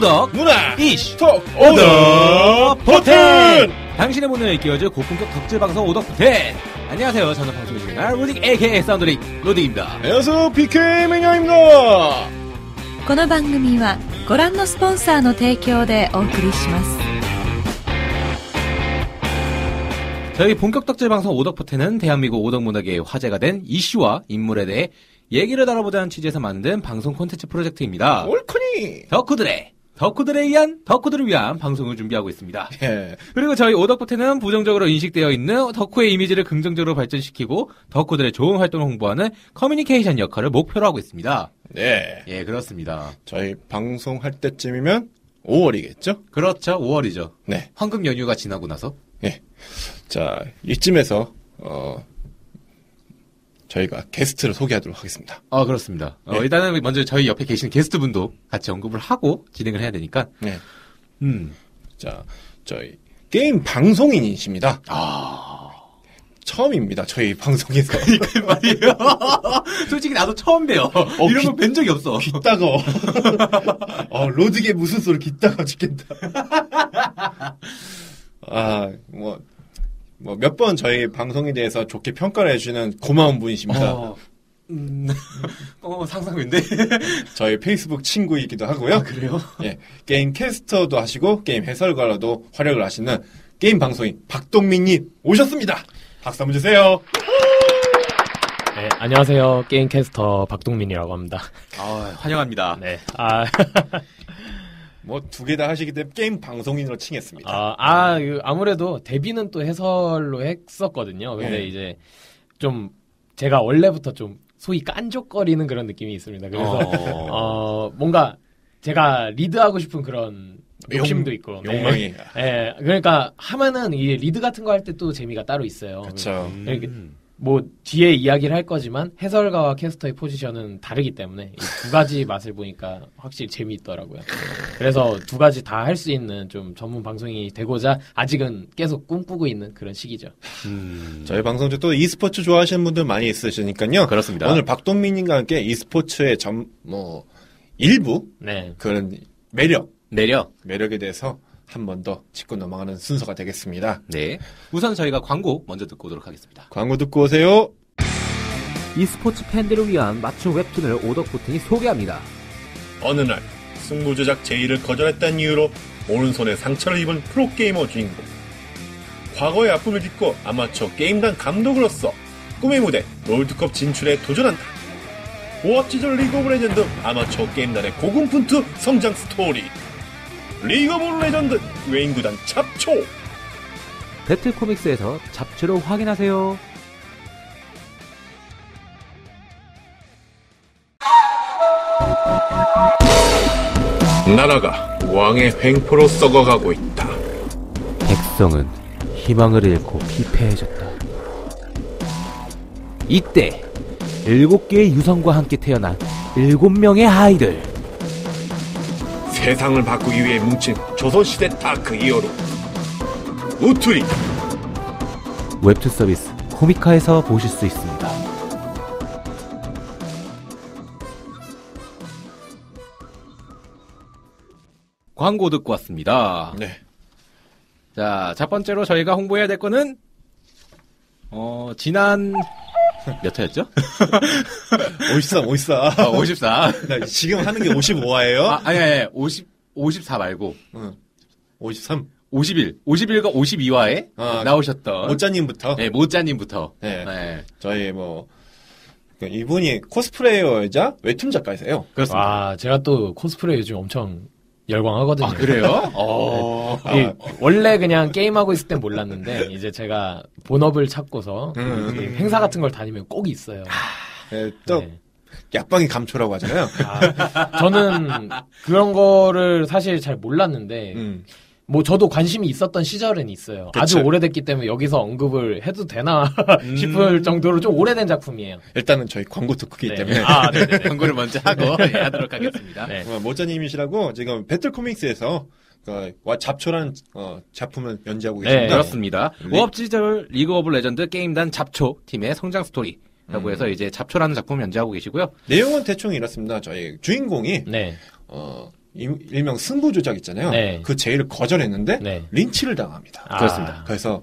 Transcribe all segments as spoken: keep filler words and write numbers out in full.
오덕 문화 이슈 톡 오덕 포텐. 당신의 문을 끼워줄 고품격 덕질 방송 오덕 포텐. 안녕하세요, 저는 방송의 주인공 로딩 에이케이 사운드릭 로딩입니다. 안녕하세요, 비케이 매니아입니다. この番組はご覧のスポンサーの提供でお送りします。 저희 본격 덕질 방송 오덕 포텐은 대한민국 오덕 문화계의 화제가 된 이슈와 인물에 대해 얘기를 다뤄보자는 취지에서 만든 방송 콘텐츠 프로젝트입니다. 옳거니! 덕후들의, 덕후들에 의한, 덕후들을 위한 방송을 준비하고 있습니다. 예. 그리고 저희 오덕 포텐은 부정적으로 인식되어 있는 덕후의 이미지를 긍정적으로 발전시키고 덕후들의 좋은 활동을 홍보하는 커뮤니케이션 역할을 목표로 하고 있습니다. 네. 예, 그렇습니다. 저희 방송할 때쯤이면 오월이겠죠? 그렇죠, 오월이죠. 네. 황금 연휴가 지나고 나서. 예. 자, 이쯤에서, 어, 저희가 게스트를 소개하도록 하겠습니다. 아, 그렇습니다. 네. 어, 일단은 먼저 저희 옆에 계시는 게스트분도 같이 언급을 하고 진행을 해야 되니까. 네. 음. 자, 저희 게임 방송인이십니다. 아. 처음입니다, 저희 방송에서. 그니까 말이에요. 솔직히 나도 처음 봬요. 어, 이런 거 뵌 적이 없어. 귀 따가워. 어, 로드게 무슨 소리 귀 따가워 죽겠다. 아, 뭐, 뭐, 몇 번 저희 방송에 대해서 좋게 평가를 해주시는 고마운 분이십니다. 어, 음, 어, 상상인데? 저희 페이스북 친구이기도 하고요. 아, 그래요? 예. 게임 캐스터도 하시고, 게임 해설가로도 활약을 하시는 게임 방송인 박동민님 오셨습니다! 박수 한번 주세요! 네, 안녕하세요. 게임 캐스터 박동민이라고 합니다. 아, 환영합니다. 네. 아. 뭐 두 개 다 하시기 때문에 게임 방송인으로 칭했습니다. 아, 아 아무래도 데뷔는 또 해설로 했었거든요. 근데 네. 이제 좀 제가 원래부터 좀 소위 깐족거리는 그런 느낌이 있습니다. 그래서 어... 어, 뭔가 제가 리드하고 싶은 그런 욕심도 있고 욕망이. 네. 네, 그러니까 하면은 이 리드 같은 거 할 때 또 재미가 따로 있어요. 그렇죠. 음. 뭐 뒤에 이야기를 할 거지만 해설가와 캐스터의 포지션은 다르기 때문에 이 두 가지 맛을 보니까 확실히 재미있더라고요. 그래서 두 가지 다 할 수 있는 좀 전문 방송이 되고자 아직은 계속 꿈꾸고 있는 그런 시기죠. 음... 저희 방송도 또 e스포츠 좋아하시는 분들 많이 있으시니까요. 그렇습니다. 오늘 박동민님과 함께 e스포츠의 점, 뭐 일부 네. 그런 매력, 매력, 매력에 대해서 한 번 더 짚고 넘어가는 순서가 되겠습니다. 네. 우선 저희가 광고 먼저 듣고 오도록 하겠습니다. 광고 듣고 오세요. e스포츠 팬들을 위한 맞춤 웹툰을 오덕 포텐이 소개합니다. 어느 날 승부조작 제의를 거절했다는 이유로 오른손에 상처를 입은 프로게이머 주인공. 과거의 아픔을 딛고 아마추어 게임단 감독으로서 꿈의 무대 롤드컵 진출에 도전한다. 오합지졸 리그 오브 레전드 아마추어 게임단의 고군분투 성장 스토리. 리그 오브 레전드 외인구단 잡초 배틀코믹스에서 잡초로 확인하세요. 나라가 왕의 횡포로 썩어가고 있다. 백성은 희망을 잃고 피폐해졌다. 이때 일곱 개의 유성과 함께 태어난 일곱 명의 아이들. 세상을 바꾸기 위해 뭉친 조선시대 다크 히어로 우투리. 웹툰 서비스 코미카에서 보실 수 있습니다. 광고 듣고 왔습니다. 네. 자, 첫 번째로 저희가 홍보해야 될 거는 어, 지난 몇 회였죠? 오십사, 오십사. 아, 오십사. 나 지금 하는 게 오십오 화예요? 아, 아니, 아니, 오십, 오십사 말고. 응. 오십삼. 오십일, 오십일과 오십이 화에 아, 나오셨던. 모짜님부터? 네, 모짜님부터. 네. 네. 저희 뭐, 이분이 코스프레이어이자 웹툰 작가이세요. 그렇습니다. 아, 제가 또 코스프레 요즘 엄청 열광하거든요. 아, 그래요? 어. 아. 원래 그냥 게임하고 있을 땐 몰랐는데, 이제 제가 본업을 찾고서, 음. 행사 같은 걸 다니면 꼭 있어요. 네, 또, 네. 약방이 감초라고 하잖아요. 아, 저는 그런 거를 사실 잘 몰랐는데, 음. 뭐 저도 관심이 있었던 시절은 있어요. 그쵸. 아주 오래됐기 때문에 여기서 언급을 해도 되나 싶을 정도로 좀 오래된 작품이에요. 일단은 저희 광고 듣고기 네. 때문에 아, 광고를 먼저 하고 네. 네, 하도록 하겠습니다. 네. 어, 모짜님이시라고 지금 배틀코믹스에서 그, 와, 잡초라는 어, 작품을 연재하고 계십니다. 네, 그렇습니다. 네. 오합지졸 리그 오브 레전드 게임단 잡초 팀의 성장 스토리. 라고 해서 이제 잡초라는 작품을 연재하고 계시고요. 내용은 대충 이렇습니다. 저희 주인공이 네. 어, 일명 승부조작 있잖아요. 네. 그 제의를 거절했는데 네. 린치를 당합니다. 아. 그렇습니다. 그래서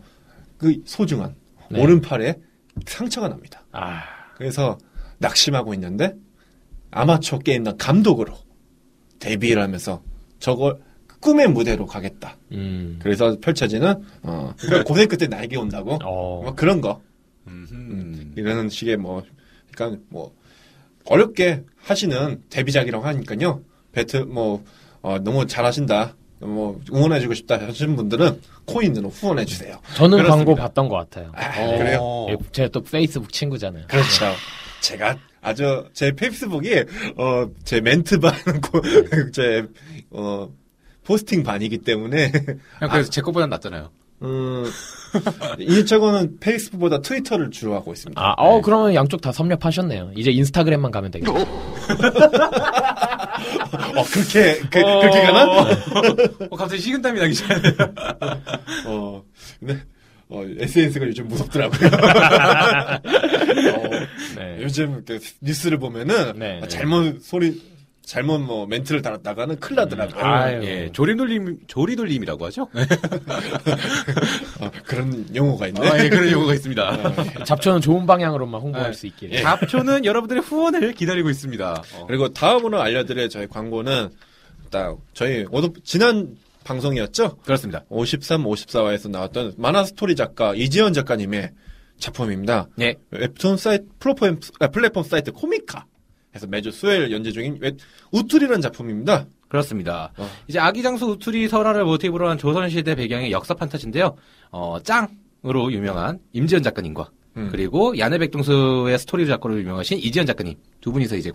그 소중한 네. 오른팔에 상처가 납니다. 아. 그래서 낙심하고 있는데 아마추어 게임단 감독으로 데뷔를 하면서 저걸 꿈의 무대로 가겠다. 음. 그래서 펼쳐지는 어, 고생 끝에 나에게 온다고 어. 뭐 그런 거 음, 이런 식의 뭐 그러니까 뭐 어렵게 하시는 데뷔작이라고 하니까요. 배트 뭐 어, 너무 잘하신다. 뭐 응원해주고 싶다 하시는 분들은 코인으로 후원해주세요. 저는 그렇습니다. 광고 봤던 것 같아요. 아, 어. 그래요? 예, 제가 또 페이스북 친구잖아요. 그렇죠. 아. 제가 아주 제 페이스북이 어, 제 멘트 반 제 어. 포스팅 반이기 때문에. 그냥 그래서 아, 제 것보단 낫잖아요. 음, 이쪽은 페이스북보다 트위터를 주로 하고 있습니다. 아, 어, 네. 그러면 양쪽 다 섭렵하셨네요. 이제 인스타그램만 가면 되겠네요. 어, 그렇게, 그, 어... 그렇게 가나? 어, 갑자기 식은땀이 나기 시작해요. 어, 근데, 어, 에스엔에스가 요즘 무섭더라고요. 어, 네. 요즘 뉴스를 보면은, 네, 네. 잘못 소리, 잘못 뭐 멘트를 달았다가는 큰일 나더라고요. 아, 예. 조리돌림, 조리돌림이라고 하죠? 어, 그런 용어가 있네. 아, 예, 그런 용어가 있습니다. 아, 잡초는 좋은 방향으로만 홍보할 아, 수 있게. 예. 잡초는 여러분들의 후원을 기다리고 있습니다. 어. 그리고 다음으로 알려드릴 저희 광고는 딱 저희 오덕 지난 방송이었죠? 그렇습니다. 오십삼, 오십사화에서 나왔던 만화 스토리 작가 이지연 작가님의 작품입니다. 네. 웹툰 사이트 플랫폼, 아, 플랫폼 사이트 코미카. 그래서 매주 수요일 연재 중인 우투리라는 작품입니다. 그렇습니다. 어. 이제 아기장수 우투리 설화를 모티브로 한 조선시대 배경의 역사 판타지인데요. 어, 짱으로 유명한 임지연 작가님과 음. 그리고 야네 백동수의 스토리 작가로 유명하신 이지연 작가님 두 분이서 이제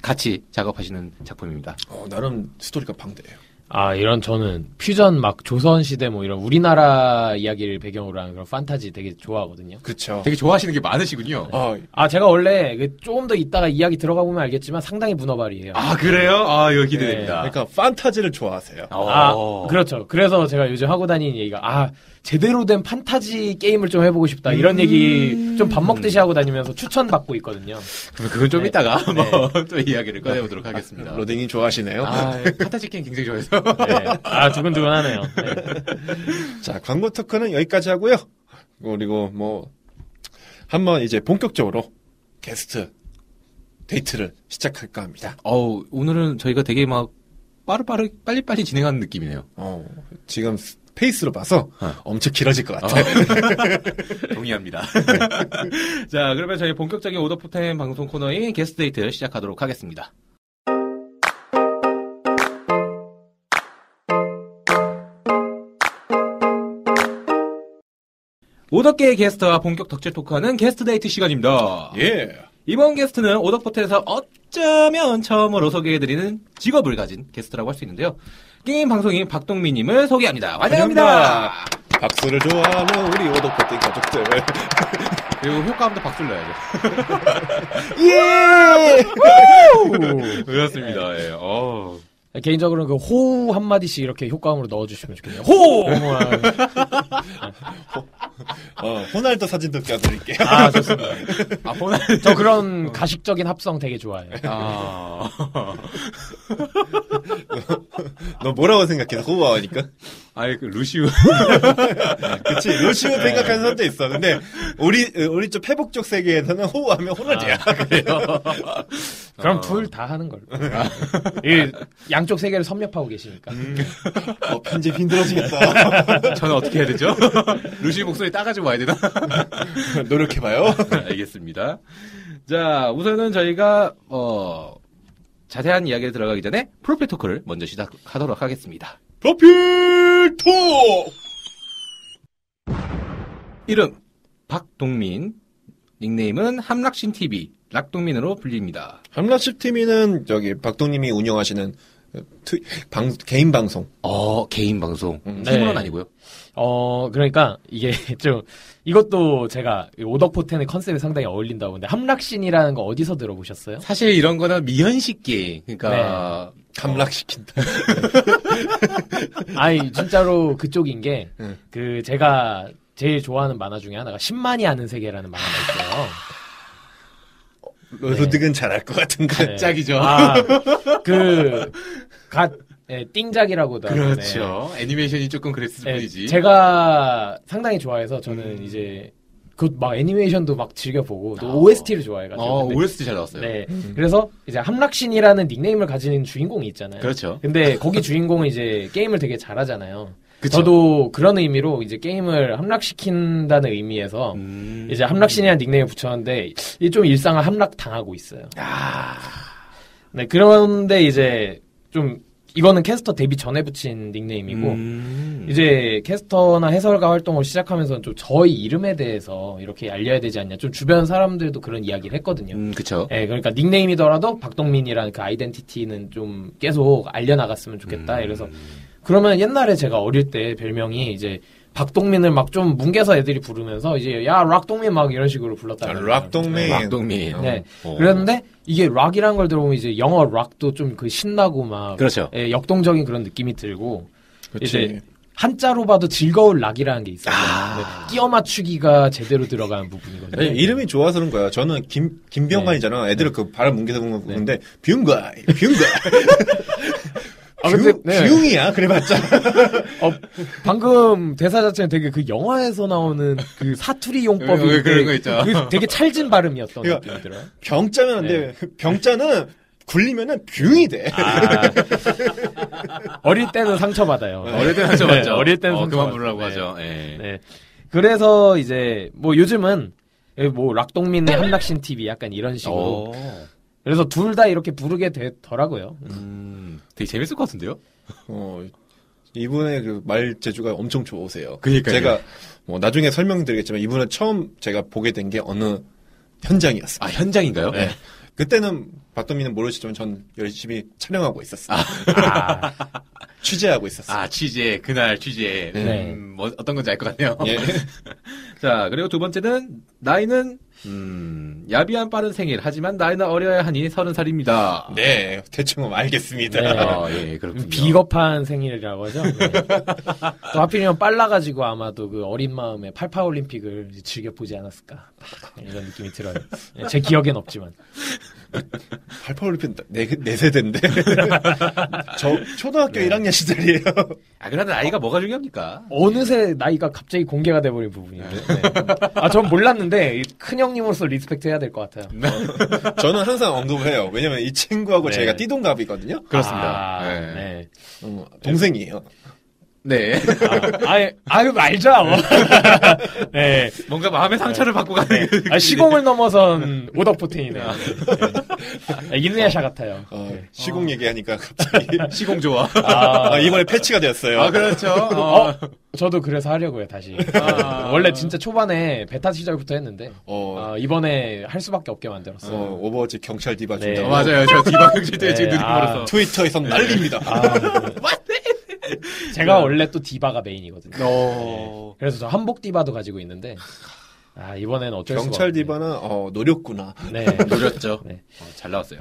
같이 작업하시는 작품입니다. 어, 나름 스토리가 방대해요. 아, 이런 저는 퓨전 막 조선시대 뭐 이런 우리나라 이야기를 배경으로 하는 그런 판타지 되게 좋아하거든요. 그렇죠. 되게 좋아하시는 게 많으시군요. 어. 아, 제가 원래 조금 더 이따가 이야기 들어가 보면 알겠지만 상당히 문어발이에요. 아, 그래요? 아, 이거 기대됩니다. 네. 그러니까 판타지를 좋아하세요. 아, 오. 그렇죠. 그래서 제가 요즘 하고 다니는 얘기가 아, 제대로 된 판타지 게임을 좀 해보고 싶다. 이런 음... 얘기 좀 밥 먹듯이 하고 다니면서 추천받고 있거든요. 그럼 그건 좀 네. 이따가 네. 뭐 또 이야기를 꺼내보도록 네. 하겠습니다. 아, 로딩이 좋아하시네요. 아, 네. 판타지 게임 굉장히 좋아해서. 네. 아, 두근두근하네요. 네. 자, 광고 토크는 여기까지 하고요. 그리고 뭐 한번 이제 본격적으로 게스트 데이트를 시작할까 합니다. 어우, 오늘은 저희가 되게 막 빠르빠르 빨리빨리 진행하는 느낌이네요. 어, 지금 페이스로 봐서 어. 엄청 길어질 것 같아요. 어. 동의합니다. 자, 그러면 저희 본격적인 오덕 포텐 방송 코너인 게스트 데이트 시작하도록 하겠습니다. 오덕계의 게스트와 본격 덕질 토크하는 게스트 데이트 시간입니다. 예. 이번 게스트는 오덕 포텐에서 어쩌면 처음으로 소개해드리는 직업을 가진 게스트라고 할 수 있는데요. 게임 방송인 박동민님을 소개합니다. 환영합니다. 박수를 좋아하는 우리 오덕 포텐 가족들. 그리고 효과음도 박수를 넣어야죠. 예! 그렇습니다. 예. 어. 개인적으로는 그 호우 한 마디씩 이렇게 효과음으로 넣어주시면 좋겠네요. 호우! 어, 호날두 사진도 껴드릴게요. 아, 좋습니다. 아, 호날두. 저 그런 가식적인 합성 되게 좋아해요. 아. 너, 너 뭐라고 생각해? 호우 하니까? 아니, 그, 루시우. 그치, 루시우 생각하는 사람도 있어. 근데, 우리, 우리 좀 페북적 세계에서는 호우 하면 호날두야. 아, 그래요? 그럼 어. 둘 다 하는 걸로. 아. 이, 양쪽 세계를 섭렵하고 계시니까. 음. 어, 편집 힘들어지겠다. 저는 어떻게 해야 되죠? 루시 목소리 따가지고 와야 되나? 노력해봐요. 알겠습니다. 자, 우선은 저희가, 어, 자세한 이야기에 들어가기 전에 프로필 토크를 먼저 시작하도록 하겠습니다. 프로필 토크! 이름, 박동민. 닉네임은 함락신 티비. 락동민으로 불립니다. 함락신 티비는 저기 박동님이 운영하시는 트, 방, 개인 방송. 어, 개인 방송. 음, 네. 신문은 아니고요. 어, 그러니까 이게 좀 이것도 제가 오덕 포텐의 컨셉에 상당히 어울린다고 하는데 함락신이라는 거 어디서 들어보셨어요? 사실 이런 거는 미연식 게임. 그러니까 네. 함락시킨다. 아니 진짜로 그쪽인 게 그 제가 제일 좋아하는 만화 중에 하나가 십만이 아는 세계라는 만화가 있어요. 로드근 네. 잘할 것 같은데. 네. 짝이죠. 아, 그, 갓, 네, 띵작이라고도 그렇죠. 하고, 네. 애니메이션이 조금 그랬을 네, 뿐이지. 제가 상당히 좋아해서 저는 음. 이제 그 막 애니메이션도 막 즐겨보고 또 아. 오에스티를 좋아해가지고. 어, 오에스티 잘 나왔어요. 네, 음. 그래서 이제 함락신이라는 닉네임을 가진 주인공이 있잖아요. 그렇죠. 근데 거기 주인공은 이제 게임을 되게 잘하잖아요. 그쵸. 저도 그런 의미로 이제 게임을 함락시킨다는 의미에서 음. 이제 함락신이라는 닉네임을 붙였는데 좀 일상을 함락당하고 있어요. 아. 네, 그런데 이제 좀 이거는 캐스터 데뷔 전에 붙인 닉네임이고 음. 이제 캐스터나 해설가 활동을 시작하면서 좀 저희 이름에 대해서 이렇게 알려야 되지 않냐. 좀 주변 사람들도 그런 이야기를 했거든요. 음, 그렇죠. 예, 네, 그러니까 닉네임이더라도 박동민이라는 그 아이덴티티는 좀 계속 알려나갔으면 좋겠다. 음. 이래서 그러면 옛날에 제가 어릴 때 별명이 이제 박동민을 막 좀 뭉개서 애들이 부르면서 이제 야 락동민 막 이런 식으로 불렀다. 락동민. 락동민. 네. 오. 그런데 이게 락이라는 걸 들어보면 이제 영어 락도 좀 그 신나고 막 그렇죠. 예, 역동적인 그런 느낌이 들고 그치. 이제 한자로 봐도 즐거운 락이라는 게 있어요. 아. 끼어 맞추기가 제대로 들어가는 부분이거든요. 아니, 이름이 좋아서 그런 거야. 저는 김 김병관이잖아. 네. 애들을 그 발음 뭉개서 보면 네. 보는데 병관, 병관. 아, 근데, 네. 비용이야, 그래봤자. 어, 방금 대사 자체는 되게 그 영화에서 나오는 그 사투리 용법이. 왜, 왜 그런 거 있죠. 그 되게 찰진 발음이었던 그러니까 느낌이 들어요. 병자면 안 돼. 네. 병자는 굴리면은 뷰이 돼. 아, 어릴 때는 상처받아요. 네. 어릴 때는 상처받죠. 네, 어릴 때는 어, 상처 그만 부르라고 네. 하죠. 네. 네. 그래서 이제, 뭐 요즘은, 뭐 락동민의 함락신 티비 약간 이런 식으로. 오. 그래서 둘 다 이렇게 부르게 되더라고요. 음, 되게 재밌을 것 같은데요? 어, 이분의 그 말 재주가 엄청 좋으세요. 그니까요. 제가 뭐 나중에 설명드리겠지만 이분은 처음 제가 보게 된 게 어느 현장이었어요. 아, 현장인가요? 네. 그때는 박동민은 모르시지만 전 열심히 촬영하고 있었어요. 아. 취재하고 있었어요. 아, 취재. 그날 취재. 네. 음, 뭐, 어떤 건지 알 것 같네요. 예. 자, 그리고 두 번째는 나이는 음, 야비한 빠른 생일. 하지만 나이는 어려야 하니 서른 살입니다. 네, 대충 알겠습니다. 네, 어, 예, 그렇군요. 비겁한 생일이라고 하죠. 네. 또 하필이면 빨라가지고 아마도 그 어린 마음에 팔팔 올림픽을 즐겨 보지 않았을까 이런 느낌이 들어요. 제 기억엔 없지만. 팔팔 올림픽 내, 내 세대인데. 저 초등학교 네. 일 학년 시절이에요. 아, 그런데 나이가 어, 뭐가 중요합니까? 어느새 나이가 갑자기 공개가 돼버린 부분인데. 네. 아, 전 몰랐는데 큰 형. 님으로서 리스펙트 해야 될 것 같아요. 어, 저는 항상 언급해요. 왜냐면 이 친구하고 네. 저희가 띠동갑이거든요. 그렇습니다. 아, 네. 네. 음, 동생이에요. 네. 아, 아유, 아유 알죠. 네. 뭔가 마음의 상처를 네. 받고 가는. 네. 아, 시공을 넘어선 오덕 포텐이네요. 이누야샤 같아요. 어, 네. 시공 어. 얘기하니까 갑자기 시공 좋아. 아, 아, 이번에 패치가 됐어요. 아, 그렇죠. 어. 어, 저도 그래서 하려고요 다시. 아, 원래 진짜 초반에 베타 시절부터 했는데 어. 어, 이번에 할 수밖에 없게 만들었어요. 어, 오버워치 경찰 디바 네. 준다. 어, 맞아요. 저 디바 경찰 때 지금 누리면서 트위터에서 난립니다. 제가 원래 또 디바가 메인이거든요. 네. 그래서 저 한복 디바도 가지고 있는데 아, 이번엔 어쩔 수 없네. 경찰 디바는 어, 노렸구나. 네, 노렸죠. 네. 어, 잘 나왔어요.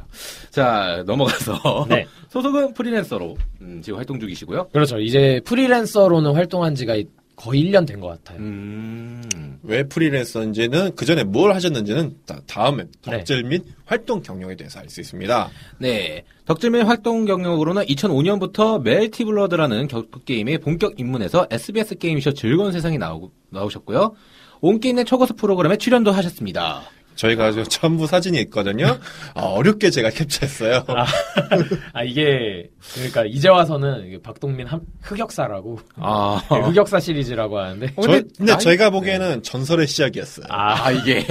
자, 넘어가서 네. 소속은 프리랜서로 음, 지금 활동 중이시고요. 그렇죠. 이제 프리랜서로는 활동한 지가 거의 일 년 된 것 같아요. 음, 왜 프리랜서인지는 그 전에 뭘 하셨는지는 다음에 덕질 네. 및 활동 경력에 대해서 알 수 있습니다. 네, 덕질 및 활동 경력으로는 이천오 년부터 멜티블러드라는 격투게임의 본격 입문에서 에스비에스 게임쇼 즐거운 세상에 나오, 나오셨고요. 온기있는 초고수 프로그램에 출연도 하셨습니다. 저희가 아주 전부 사진이 있거든요. 아, 어렵게 제가 캡처했어요. 아, 아, 이게, 그러니까, 이제 와서는 박동민 함, 흑역사라고. 아. 네, 흑역사 시리즈라고 하는데. 저, 근데 나이, 저희가 보기에는 네. 전설의 시작이었어요. 아, 이게.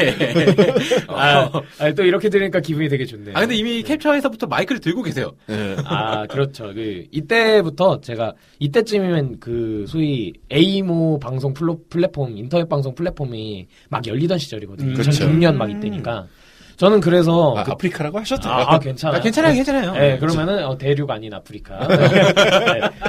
아, 아, 또 이렇게 들으니까 기분이 되게 좋네요. 아, 근데 이미 캡처에서부터 마이크를 들고 계세요. 네. 아, 그렇죠. 그, 이때부터 제가, 이때쯤이면 그, 소위 에이모 방송 플로, 플랫폼, 인터넷 방송 플랫폼이 막 열리던 시절이거든요. 음, 그렇죠. 이천육 년 막 이때니까 저는 그래서 아, 그, 아프리카라고 하셨잖아요. 아, 아, 괜찮아요. 아, 괜찮아요, 괜찮아요. 네, 네, 그러면은 어, 대륙 아닌 아프리카. 네,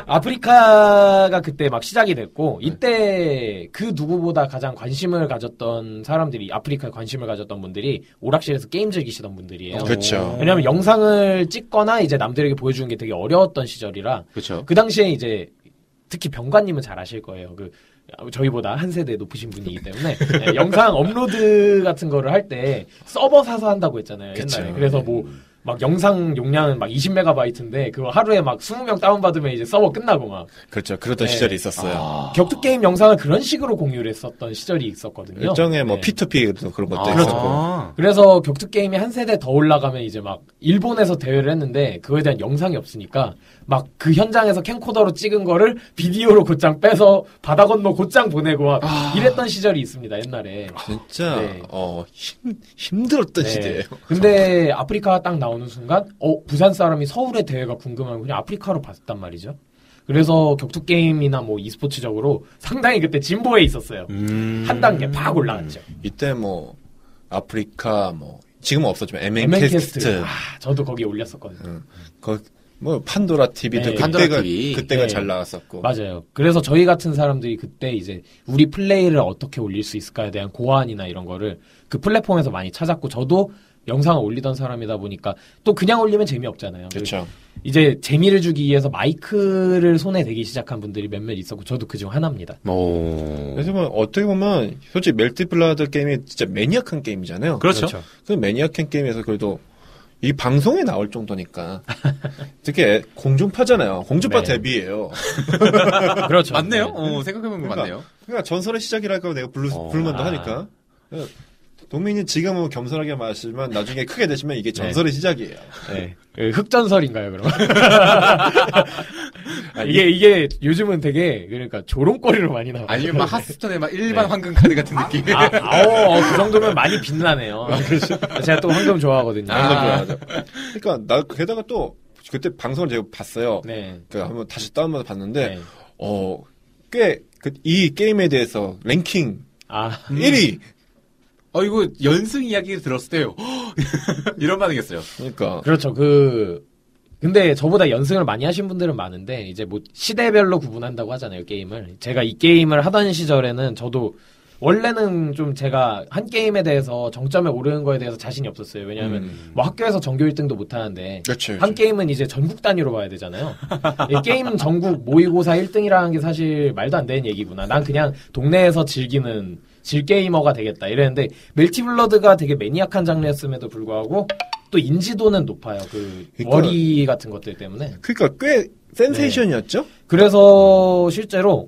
아프리카가 그때 막 시작이 됐고 이때 그 누구보다 가장 관심을 가졌던 사람들이 아프리카에 관심을 가졌던 분들이 오락실에서 게임 즐기시던 분들이에요. 어, 그렇죠. 왜냐하면 영상을 찍거나 이제 남들에게 보여주는 게 되게 어려웠던 시절이라. 그렇죠. 그 당시에 이제 특히 병관님은 잘 아실 거예요. 그 저희보다 한 세대 높으신 분이기 때문에 네, 영상 업로드 같은 거를 할 때 서버 사서 한다고 했잖아요. 옛날에. 그쵸. 그래서 뭐 막 영상 용량은 막 이십 메가바이트인데 그거 하루에 막 이십 명 다운받으면 이제 서버 끝나고 막. 그렇죠. 그러던 네. 시절이 있었어요. 아... 격투게임 영상을 그런 식으로 공유를 했었던 시절이 있었거든요. 일종의 뭐 네. 피투피 그런 것도 아... 있었고. 그래서 격투게임이 한 세대 더 올라가면 이제 막 일본에서 대회를 했는데 그거에 대한 영상이 없으니까 막 그 현장에서 캠코더로 찍은 거를 비디오로 곧장 빼서 바다 건너 곧장 보내고 막 아... 이랬던 시절이 있습니다. 옛날에. 진짜 네. 어, 힘, 힘들었던 네. 시대예요. 근데 아프리카 딱 나온 어느 순간 어 부산 사람이 서울의 대회가 궁금하면 그냥 아프리카로 봤단 말이죠. 그래서 격투 게임이나 뭐 e스포츠적으로 상당히 그때 진보에 있었어요. 음... 한 단계 팍 올라갔죠. 이때 뭐 아프리카 뭐 지금은 없었지만 엠엔캐스트 아, 저도 거기에 올렸었거든요. 음. 거, 뭐 판도라 티비도 네, 그때가 티비. 그때가 네. 잘 나왔었고 맞아요. 그래서 저희 같은 사람들이 그때 이제 우리 플레이를 어떻게 올릴 수 있을까에 대한 고안이나 이런 거를 그 플랫폼에서 많이 찾았고 저도 영상을 올리던 사람이다 보니까 또 그냥 올리면 재미없잖아요. 그렇죠. 이제 재미를 주기 위해서 마이크를 손에 대기 시작한 분들이 몇몇 있었고 저도 그중 하나입니다. 오. 그래서 뭐 어떻게 보면 솔직히 멜티블러드 게임이 진짜 매니악한 게임이잖아요. 그렇죠. 그렇죠. 그 매니악한 게임에서 그래도 이 방송에 나올 정도니까 특히 공중파잖아요. 공중파 네. 데뷔예요. 그렇죠. 맞네요. 네. 어, 생각해보면 그러니까, 맞네요. 그러니까 전설의 시작이라고 내가 부를 만도 하니까. 동민이 지금은 겸손하게 마시지만 나중에 크게 되시면 이게 전설의 네. 시작이에요. 네. 흑전설인가요, 그럼? 아니, 이게, 이게 요즘은 되게, 그러니까 조롱거리로 많이 나와요. 아니면 막 핫스톤에 막 일반 네. 황금카드 같은 느낌. 아, 아, 어, 그 정도면 많이 빛나네요. 제가 또 황금 좋아하거든요. 황금 아. 좋아하죠. 그러니까, 나, 게다가 또, 그때 방송을 제가 봤어요. 네. 그, 한번 다시 다운받아 봤는데, 네. 어, 꽤, 그, 이 게임에 대해서 랭킹 아. 일 위! 어, 이거, 연승 이야기를 들었을 때요. 이런 반응이었어요. 그러니까. 그렇죠. 그, 근데 저보다 연승을 많이 하신 분들은 많은데, 이제 뭐, 시대별로 구분한다고 하잖아요, 게임을. 제가 이 게임을 하던 시절에는 저도, 원래는 좀 제가 한 게임에 대해서 정점에 오르는 거에 대해서 자신이 없었어요. 왜냐하면, 음. 뭐 학교에서 전교 일 등도 못 하는데, 그치, 그치. 한 게임은 이제 전국 단위로 봐야 되잖아요. 게임 전국 모의고사 일 등이라는 게 사실 말도 안 되는 얘기구나. 난 그냥 동네에서 즐기는, 질게이머가 되겠다 이랬는데 멜티블러드가 되게 매니악한 장르였음에도 불구하고 또 인지도는 높아요. 그 그러니까, 워리 같은 것들 때문에. 그러니까 꽤 센세이션이었죠? 네. 그래서 실제로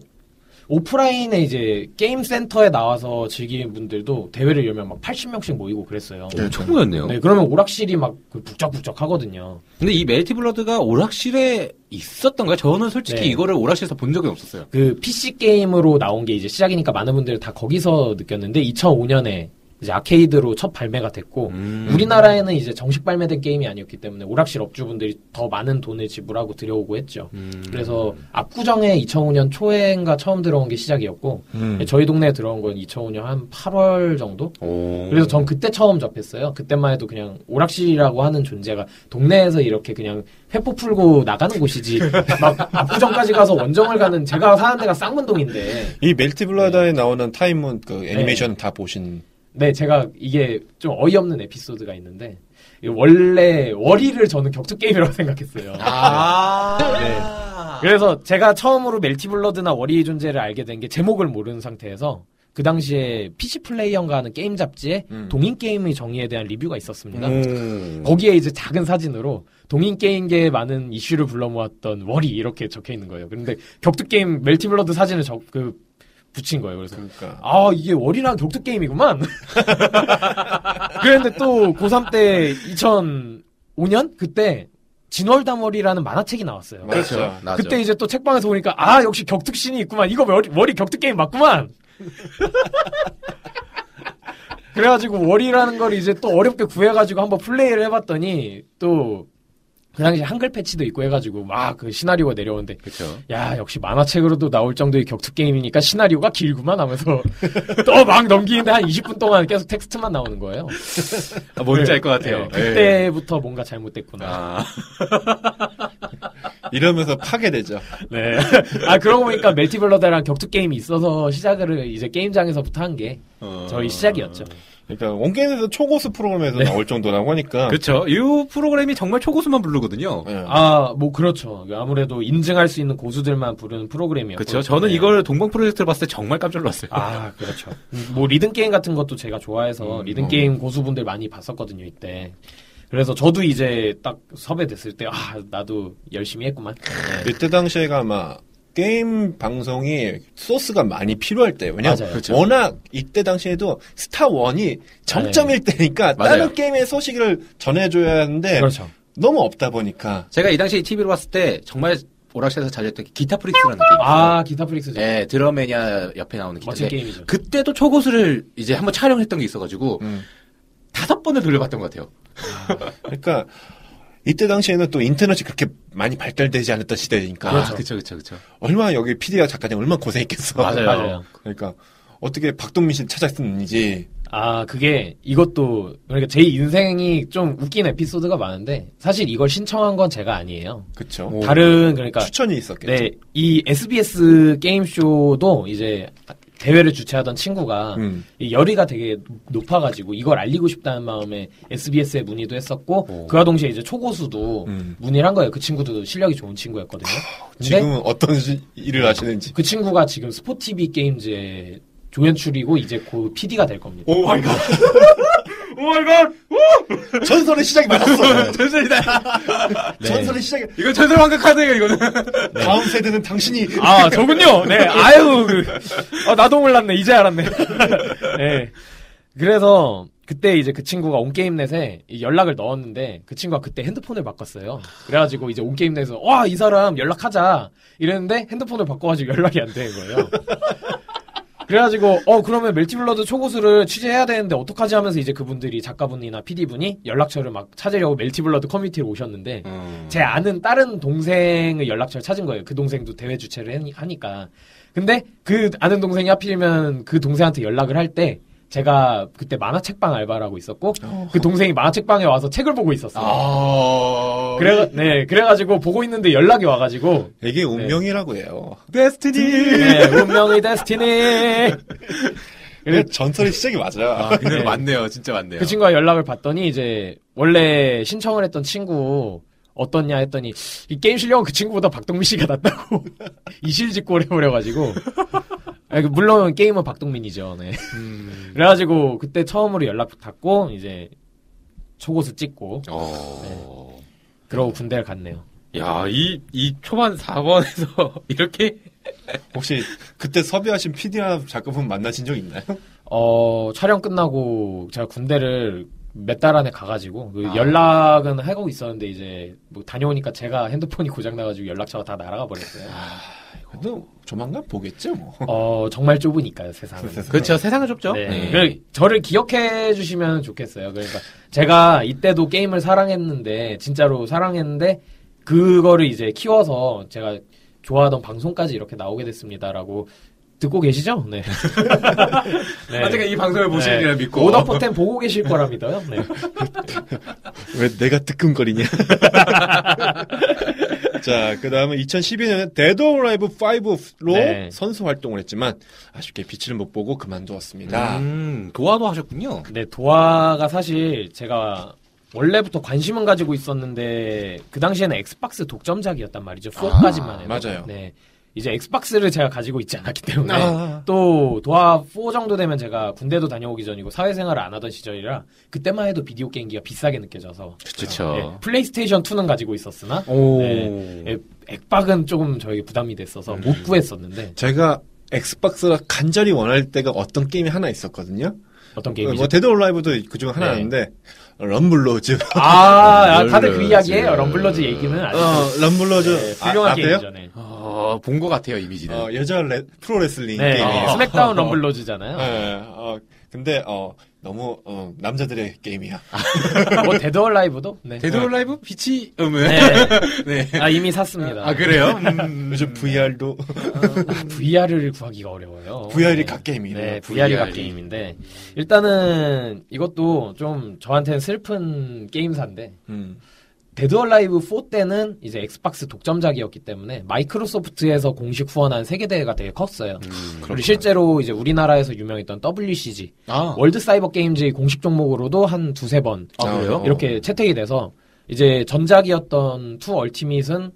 오프라인에 이제 게임 센터에 나와서 즐기는 분들도 대회를 열면 막 팔십 명씩 모이고 그랬어요. 네, 초보였네요. 네, 그러면 오락실이 막 북적북적 하거든요. 근데 이 멜티블러드가 오락실에 있었던가요? 저는 솔직히 네. 이거를 오락실에서 본 적이 없었어요. 그 피씨 게임으로 나온 게 이제 시작이니까 많은 분들이 다 거기서 느꼈는데 이천오 년에 이제 아케이드로 첫 발매가 됐고 음. 우리나라에는 이제 정식 발매된 게임이 아니었기 때문에 오락실 업주분들이 더 많은 돈을 지불하고 들여오고 했죠. 음. 그래서 압구정에 이천오 년 초에인가 처음 들어온 게 시작이었고 음. 저희 동네에 들어온 건 이천오 년 한 팔월 정도? 오. 그래서 전 그때 처음 접했어요. 그때만 해도 그냥 오락실이라고 하는 존재가 동네에서 이렇게 그냥 회포 풀고 나가는 곳이지 막 압구정까지 가서 원정을 가는 제가 사는 데가 쌍문동인데 이 멜티블러드에 네. 나오는 타임문 그 애니메이션 네. 다 보신 네, 제가 이게 좀 어이없는 에피소드가 있는데 원래 월이를 저는 격투 게임이라고 생각했어요. 아~ 네. 그래서 제가 처음으로 멜티블러드나 월이의 존재를 알게 된 게 제목을 모르는 상태에서 그 당시에 피씨 플레이어인가 하는 게임 잡지에 음. 동인 게임의 정의에 대한 리뷰가 있었습니다. 음. 거기에 이제 작은 사진으로 동인 게임계에 많은 이슈를 불러 모았던 월이 이렇게 적혀 있는 거예요. 그런데 격투 게임 멜티블러드 사진을 적 그 붙인 거예요. 그래서 그러니까. 아 이게 월이랑 격투 게임이구만. 그런데 또 고삼 때 이천오 년 그때 진월담월이라는 만화책이 나왔어요. 그렇죠. 나죠. 그때 이제 또 책방에서 보니까 아 역시 격투신이 있구만. 이거 월이, 월이 격투 게임 맞구만. 그래가지고 월이라는 걸 이제 또 어렵게 구해가지고 한번 플레이를 해봤더니 또. 그 당시 한글 패치도 있고 해가지고 막 그 시나리오가 내려오는데 그쵸. 야 역시 만화책으로도 나올 정도의 격투 게임이니까 시나리오가 길구만 하면서 또 막 넘기는데 한 이십 분 동안 계속 텍스트만 나오는 거예요. 아, 뭔지 알 것 같아요. 네, 그때부터 뭔가 잘못됐구나. 아. 이러면서 파괴되죠. 네. 아 그러고 보니까 멜티블러드랑 격투 게임이 있어서 시작을 이제 게임장에서부터 한 게 어... 저희 시작이었죠. 그러니까 온게임에서 초고수 프로그램에서 네. 나올 정도라고 하니까 그렇죠. 이 프로그램이 정말 초고수만 부르거든요. 네. 아, 뭐 그렇죠. 아무래도 인증할 수 있는 고수들만 부르는 프로그램이었죠. 그렇죠. 저는 네. 이걸 동방 프로젝트를 봤을 때 정말 깜짝 놀랐어요. 아, 그렇죠. 뭐 리듬 게임 같은 것도 제가 좋아해서 음, 리듬 게임 어. 고수분들 많이 봤었거든요 이때. 그래서 저도 이제 딱 섭외됐을 때, 아, 나도 열심히 했구만. 네. 그때 당시에가 아마 게임 방송이 소스가 많이 필요할 때. 왜냐면 그렇죠. 워낙 이때 당시에도 스타원이 정점일 네. 때니까 맞아요. 다른 게임의 소식을 전해줘야 하는데 그렇죠. 너무 없다 보니까. 제가 이 당시에 티비로 봤을 때 정말 오락실에서 자주 했던 기타 프릭스라는 게임. 아, 기타 프릭스. 네, 드러메니아 옆에 나오는 기타. 멋진 게임이죠. 그때도 초고수를 이제 한번 촬영했던 게 있어가지고 음. 다섯 번을 돌려봤던 것 같아요. 그러니까 이때 당시에는 또 인터넷이 그렇게 많이 발달되지 않았던 시대니까. 그렇죠, 그렇죠, 그렇죠. 그렇죠. 얼마나 여기 피디와 작가님 얼마나 고생했겠어. 맞아요, 맞아요. 그러니까 어떻게 박동민 씨를 찾았는지. 아, 그게 이것도 그러니까 제 인생이 좀 웃긴 에피소드가 많은데 사실 이걸 신청한 건 제가 아니에요. 그렇죠. 다른 그러니까 추천이 있었겠죠. 네, 이 에스비에스 게임쇼도 이제. 대회를 주최하던 친구가 음. 열의가 되게 높아가지고 이걸 알리고 싶다는 마음에 에스비에스에 문의도 했었고 오. 그와 동시에 이제 초고수도 음. 문의를 한 거예요. 그 친구도 실력이 좋은 친구였거든요. 지금은 어떤 일을 하시는지. 그 친구가 지금 스포티비 게임즈의 조연출이고 이제 곧 피디가 될 겁니다. 오 마이 갓. 오 마이 갓. 오! 전설의 시작이 맞았어. 전설이다. 네. 전설의 시작이. 이건 전설 환각 카드예요, 이거는. 네. 다음 세대는 당신이. 아, 저군요. 네. 아유. 그... 아, 나도 몰랐네. 이제 알았네. 네. 그래서 그때 이제 그 친구가 온게임넷에 연락을 넣었는데 그 친구가 그때 핸드폰을 바꿨어요. 그래가지고 이제 온게임넷에서 와, 이 사람 연락하자. 이랬는데 핸드폰을 바꿔가지고 연락이 안 되는 거예요. 그래가지고 어 그러면 멜티블러드 초고수를 취재해야 되는데 어떡하지 하면서 이제 그분들이 작가분이나 피디분이 연락처를 막 찾으려고 멜티블러드 커뮤니티로 오셨는데 음. 제 아는 다른 동생의 연락처를 찾은 거예요. 그 동생도 대회 주최를 하니까. 근데 그 아는 동생이 하필이면 그 동생한테 연락을 할 때 제가 그때 만화책방 알바를 하고 있었고 어. 그 동생이 만화책방에 와서 책을 보고 있었어요. 아... 그래 네 그래가지고 보고 있는데 연락이 와가지고 이게 운명이라고 네. 해요. 데스티니. 네, 운명이 데스티니. 그래 전설의 시작이 맞아요. 아, 그대로 네. 맞네요, 진짜 맞네요. 그 친구가 연락을 받더니 이제 원래 신청을 했던 친구. 어떻냐 했더니 이 게임 실력은 그 친구보다 박동민 씨가 낫다고 이실직고를 해버려가지고 물론 게임은 박동민이죠. 네. 음. 그래가지고 그때 처음으로 연락 받고 이제 초고수 찍고 네. 그러고 군대를 갔네요. 야, 이, 이 초반 사 번에서 이렇게 혹시 그때 섭외하신 피디나 작가분 만나신 적 있나요? 어 촬영 끝나고 제가 군대를 몇 달 안에 가가지고 그 아. 연락은 하고 있었는데 이제 뭐 다녀오니까 제가 핸드폰이 고장 나가지고 연락처가 다 날아가 버렸어요. 아, 근데 조만간 보겠죠 뭐. 어 정말 좁으니까요 세상은. 그렇죠 세상은 좁죠. 네. 네. 네. 저를 기억해 주시면 좋겠어요. 그러니까 제가 이때도 게임을 사랑했는데 진짜로 사랑했는데 그거를 이제 키워서 제가 좋아하던 방송까지 이렇게 나오게 됐습니다라고. 듣고 계시죠? 네. 네. 아, 제가 이 방송을 보시느라 네. 믿고. 오덕 포텐 보고 계실 거라 믿어요? 네. 왜 내가 뜨끔거리냐? 자, 그 다음은 이천십이 년에 데드오어얼라이브 파이브로 네. 선수 활동을 했지만 아쉽게 빛을 못 보고 그만두었습니다. 음, 도화도 하셨군요. 네, 도화가 사실 제가 원래부터 관심은 가지고 있었는데 그 당시에는 엑스박스 독점작이었단 말이죠. 수업까지만 해도. 아, 맞아요. 네. 이제 엑스박스를 제가 가지고 있지 않았기 때문에 아~ 또 도하 사 정도 되면 제가 군대도 다녀오기 전이고 사회생활을 안 하던 시절이라 그때만 해도 비디오 게임기가 비싸게 느껴져서 그렇죠. 네, 플레이스테이션 투는 가지고 있었으나 네, 네, 엑박은 조금 저에게 부담이 됐어서 음. 못 구했었는데 제가 엑스박스라 간절히 원할 때가 어떤 게임이 하나 있었거든요. 어떤 게임이죠? 뭐 데드오어얼라이브도 그중 하나였는데 네. 럼블로즈. 아, 럼블로즈. 다들 그 이야기예요. 럼블로즈 얘기는 아직. 어, 럼블로즈. 네, 훌륭한 아, 게임이죠. 네. 어, 본 것 같아요, 이미지는. 어, 여자 레, 프로레슬링 네, 게임이에요. 어, 스맥다운 어, 럼블로즈잖아요. 네, 어, 근데, 어, 너무, 어, 남자들의 게임이야. 뭐, 데드오어얼라이브도? 네. 데드오어얼라이브? 빛이? 음, 네. 네. 아, 이미 샀습니다. 아, 그래요? 음, 요즘 브이알도. 아, 브이알을 구하기가 어려워요. 브이알이 네. 갓게임이에요. 네, 브이알이 갓게임인데. 일단은, 이것도 좀 저한테는 슬픈 게임사인데. 음. 데드오어얼라이브 포 때는 이제 엑스박스 독점작이었기 때문에 마이크로소프트에서 공식 후원한 세계대회가 되게 컸어요. 음, 그리고 실제로 이제 우리나라에서 유명했던 더블유씨지, 아. 월드사이버게임즈의 공식 종목으로도 한 두세 번 아, 이렇게 채택이 돼서 이제 전작이었던 투 얼티밋은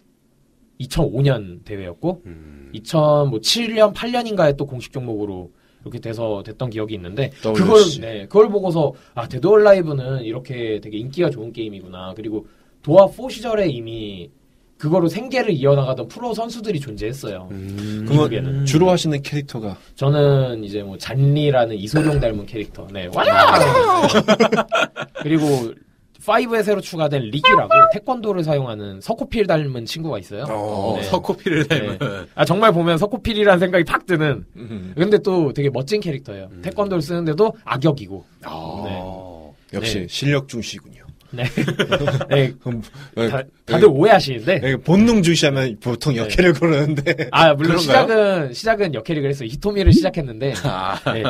이천오 년 대회였고 음. 이천칠 년, 팔 년인가에 또 공식 종목으로 이렇게 돼서 됐던 기억이 있는데 그걸 네, 그걸 보고서 아 데드오어얼라이브는 이렇게 되게 인기가 좋은 게임이구나. 그리고 도하 사 시절에 이미 그거로 생계를 이어나가던 프로 선수들이 존재했어요. 음, 그러면 주로 하시는 캐릭터가? 저는 이제 뭐 잔리라는 이소룡 닮은 캐릭터. 네. 와야! 그리고 오에 새로 추가된 리기라고 태권도를 사용하는 석호필 닮은 친구가 있어요. 어, 네. 석호필을 닮은. 네. 아, 정말 보면 석호필이라는 생각이 팍 드는. 음. 근데 또 되게 멋진 캐릭터예요. 음. 태권도를 쓰는데도 악역이고. 아, 네. 역시 네. 실력 중시군요. 네. 네. 다, 다들 오해하시는데. 네, 본능 중시하면 보통 역캐를 네. 고르는데. 아, 물론 그런가요? 시작은, 시작은 역캐릭을 했어요. 히토미를 시작했는데. 아. 네.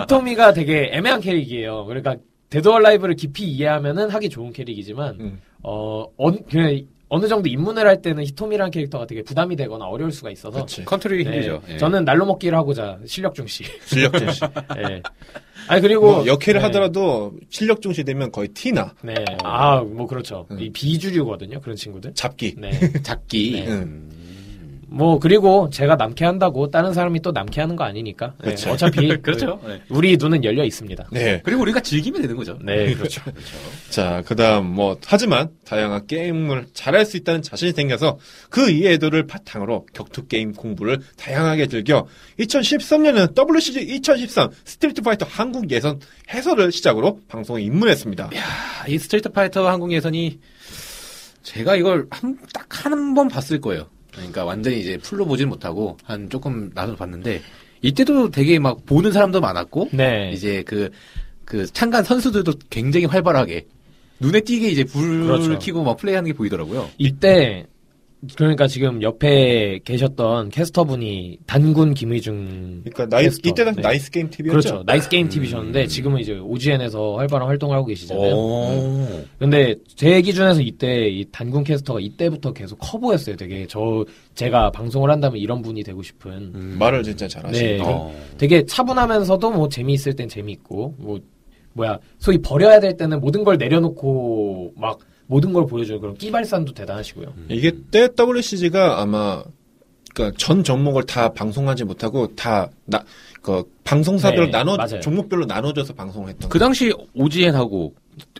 히토미가 되게 애매한 캐릭이에요. 그러니까, 데드오어얼라이브를 깊이 이해하면은 하기 좋은 캐릭이지만, 음. 어, 어, 그냥, 어느 정도 입문을 할 때는 히토미라는 캐릭터가 되게 부담이 되거나 어려울 수가 있어서. 그치. 컨트롤이 힘들죠. 네. 예. 저는 날로 먹기를 하고자 실력 중시. 실력 중시. 네. 아니 그리고 뭐 역회를 네. 하더라도 실력 중시되면 거의 티나. 네. 아, 뭐 그렇죠. 음. 이 비주류거든요. 그런 친구들. 잡기. 네. 잡기. 네. 음. 뭐 그리고 제가 남캐 한다고 다른 사람이 또 남캐 하는 거 아니니까. 네. 어차피 그렇죠. 네. 우리 눈은 열려 있습니다. 네. 그리고 우리가 즐기면 되는 거죠. 네, 그렇죠. 그렇죠. 자, 그다음 뭐 하지만 다양한 게임을 잘할 수 있다는 자신이 생겨서 그 이해도를 바탕으로 격투 게임 공부를 다양하게 즐겨 이천십삼 년에는 더블유씨지 이천십삼 스트리트 파이터 한국 예선 해설을 시작으로 방송에 입문했습니다. 이야, 이 스트리트 파이터 한국 예선이 제가 이걸 한 딱 한 번 봤을 거예요. 그러니까 완전히 이제 풀로 보진 못하고 한 조금 나눠 봤는데 이때도 되게 막 보는 사람도 많았고 네. 이제 그, 그 참관 선수들도 굉장히 활발하게 눈에 띄게 이제 불을 그렇죠. 켜고 막 플레이하는 게 보이더라고요. 이때 그러니까 지금 옆에 계셨던 캐스터분이 단군 김의중 그러니까 나이, 이때 당시 네. 나이스 게임 티비였죠. 그렇죠. 나이스 게임 티비셨는데 음. 지금은 이제 오지엔에서 활발한 활동을 하고 계시잖아요. 음. 근데 제 기준에서 이때 이 단군 캐스터가 이때부터 계속 커 보였어요. 되게 저 제가 방송을 한다면 이런 분이 되고 싶은 음. 말을 진짜 잘하시네요. 어. 되게 차분하면서도 뭐 재미있을 땐 재미있고 뭐 뭐야 소위 버려야 될 때는 모든 걸 내려놓고 막 모든 걸 보여줘요. 그럼 끼발산도 대단하시고요. 이게 때 더블유씨지가 아마 그러니까 전 종목을 다 방송하지 못하고 다 나 그 방송사별로 네, 나눠 맞아요. 종목별로 나눠줘서 방송을 했던. 그 당시 오지엔하고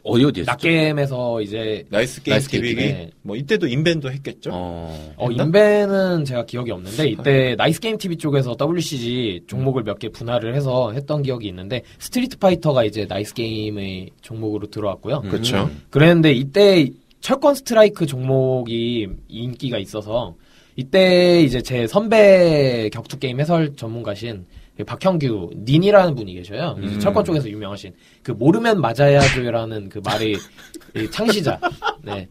어디 어디였죠? 낙겜에서 이제 나이스 게임 티비 네. 뭐 이때도 인벤도 했겠죠. 어, 어 인벤은 제가 기억이 없는데 이때 아, 나이스 게임 티비 쪽에서 더블유씨지 종목을 몇 개 분할을 해서 했던 기억이 있는데 스트리트 파이터가 이제 나이스 게임의 종목으로 들어왔고요. 음. 그렇죠. 그랬는데 이때 철권 스트라이크 종목이 인기가 있어서 이때 이제 제 선배 격투 게임 해설 전문가신 박형규 닌이라는 분이 계셔요. 음. 이제 철권 쪽에서 유명하신 그 모르면 맞아야죠라는 그 말의 창시자. 네,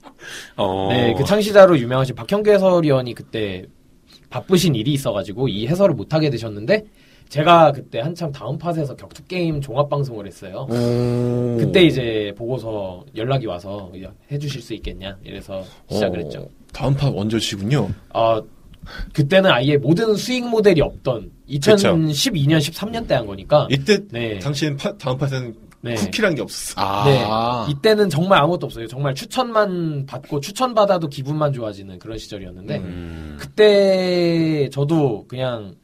어. 네, 그 창시자로 유명하신 박형규 해설위원이 그때 바쁘신 일이 있어가지고 이 해설을 못 하게 되셨는데 제가 그때 한참 다음팟에서 격투 게임 종합 방송을 했어요. 오. 그때 이제 보고서 연락이 와서 해주실 수 있겠냐 이래서 시작을 오. 했죠. 다음팟 원조시군요. 아 그때는 아예 모든 수익 모델이 없던 이천십이 년, 십삼 년 때 한 거니까 이때 네. 당시엔 다음팟에는 네. 쿠키란 게 없었어. 아. 네. 이때는 정말 아무것도 없어요. 정말 추천만 받고 추천 받아도 기분만 좋아지는 그런 시절이었는데 음. 그때 저도 그냥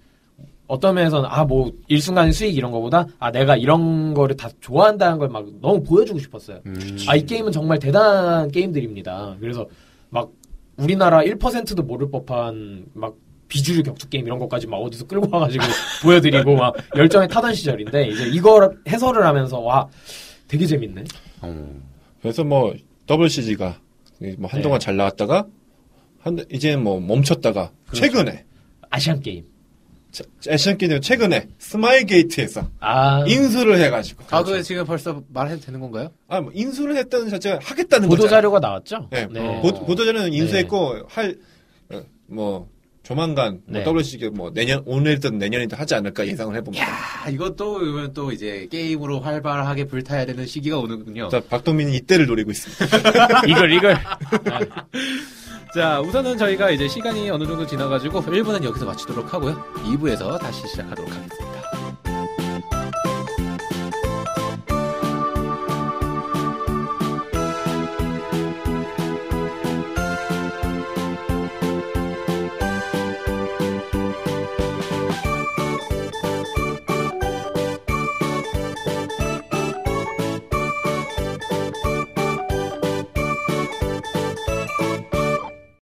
어떤 면에서는 아 뭐 일순간의 수익 이런 거보다 아 내가 이런 거를 다 좋아한다는 걸 막 너무 보여주고 싶었어요. 음. 아 이 게임은 정말 대단한 게임들입니다. 그래서 막 우리나라 일 퍼센트도 모를 법한 막 비주류 격투 게임 이런 것까지 막 어디서 끌고 와가지고 보여드리고 막 열정에 타던 시절인데 이제 이걸 해설을 하면서 와 되게 재밌네. 음. 그래서 뭐 더블유씨지가 뭐 한동안 네. 잘 나왔다가 한 이제 뭐 멈췄다가 그렇죠. 최근에 아시안 게임. 아시안게임 최근에 스마일게이트에서 아... 인수를 해가지고 아 그게 지금 벌써 말해도 되는 건가요? 아 뭐 인수를 했다는 자체가 하겠다는 거죠. 보도자료가 나왔죠? 네, 네. 보, 보도자료는 인수했고 네. 할 뭐 조만간 네. 뭐 더블유씨지 뭐 내년 오늘든 내년이든 하지 않을까 예상을 해봅니다. 야 이것도 이건 또 이제 게임으로 활발하게 불타야 되는 시기가 오는군요. 자 박동민이 이때를 노리고 있습니다. 이걸 이걸 아. 자, 우선은 저희가 이제 시간이 어느 정도 지나가지고 일 부는 여기서 마치도록 하고요. 이 부에서 다시 시작하도록 하겠습니다.